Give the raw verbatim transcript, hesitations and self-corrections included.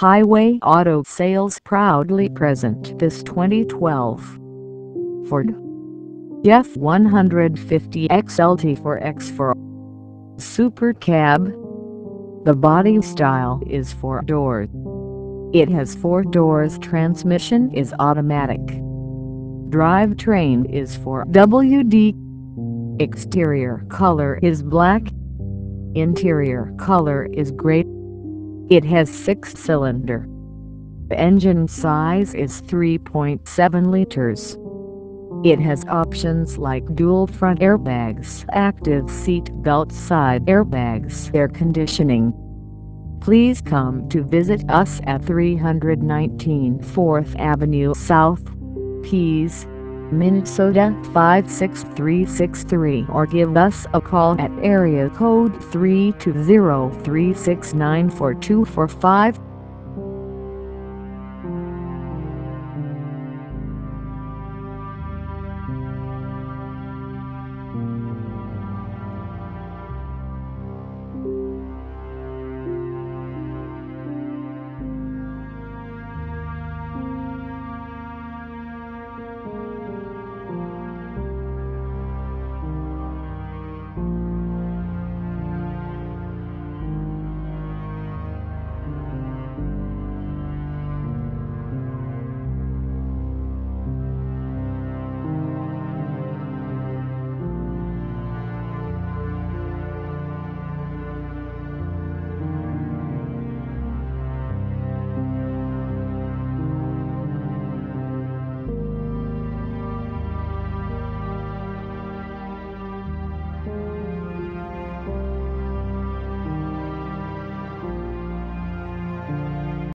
Hi-Way Auto Sales proudly present this twenty twelve Ford F one fifty X L T four X for Super Cab. The body style is four doors. It has four doors. Transmission is automatic. Drivetrain is four W D. Exterior color is black. Interior color is gray. It has six cylinder. Engine size is three point seven liters. It has options like dual front airbags, active seat belt, side airbags, air conditioning. Please come to visit us at three nineteen fourth Avenue South, Pease, Minnesota five six three six three, or give us a call at area code three two zero, three six nine, four two four five.